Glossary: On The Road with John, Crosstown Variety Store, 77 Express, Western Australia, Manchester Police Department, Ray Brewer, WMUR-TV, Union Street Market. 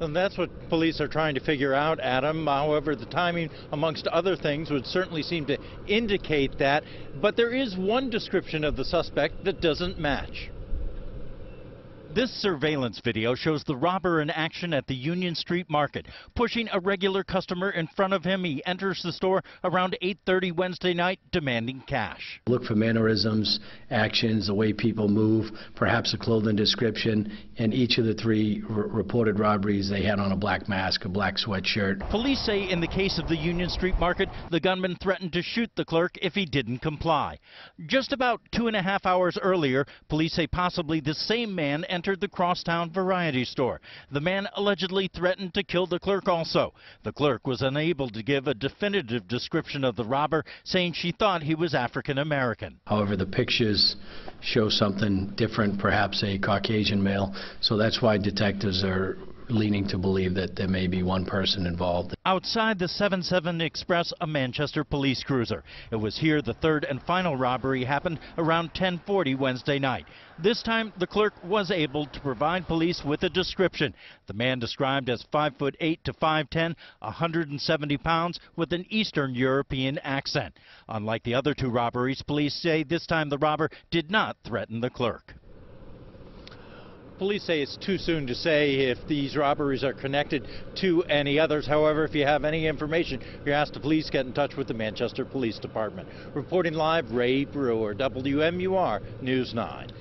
And that's what police are trying to figure out, Adam. However, the timing, amongst other things, would certainly seem to indicate that. But there is one description of the suspect that doesn't match. This surveillance video shows the robber in action at the Union Street Market. Pushing a regular customer in front of him, he enters the store around 8:30 Wednesday night, demanding cash. Look for mannerisms, actions, the way people move, perhaps a clothing description. And each of the three reported robberies, they had on a black mask, a black sweatshirt. Police say in the case of the Union Street Market, the gunman threatened to shoot the clerk if he didn't comply. Just about 2.5 hours earlier, police say possibly the same man entered the Crosstown Variety Store. The man allegedly threatened to kill the clerk also. The clerk was unable to give a definitive description of the robber, saying she thought he was African American. However, the pictures show something different, perhaps a Caucasian male, so that's why detectives are leaning to believe that there may be one person involved. Outside the 77 Express, a Manchester police cruiser. It was here the third and final robbery happened around 10:40 Wednesday night. This time, the clerk was able to provide police with a description. The man described as 5'8" to 5'10", 170 pounds, with an Eastern European accent. Unlike the other two robberies, police say this time the robber did not threaten the clerk. Police say it's too soon to say if these robberies are connected to any others. However, if you have any information, you're asked to please get in touch with the Manchester Police Department. Reporting live, Ray Brewer, WMUR News 9.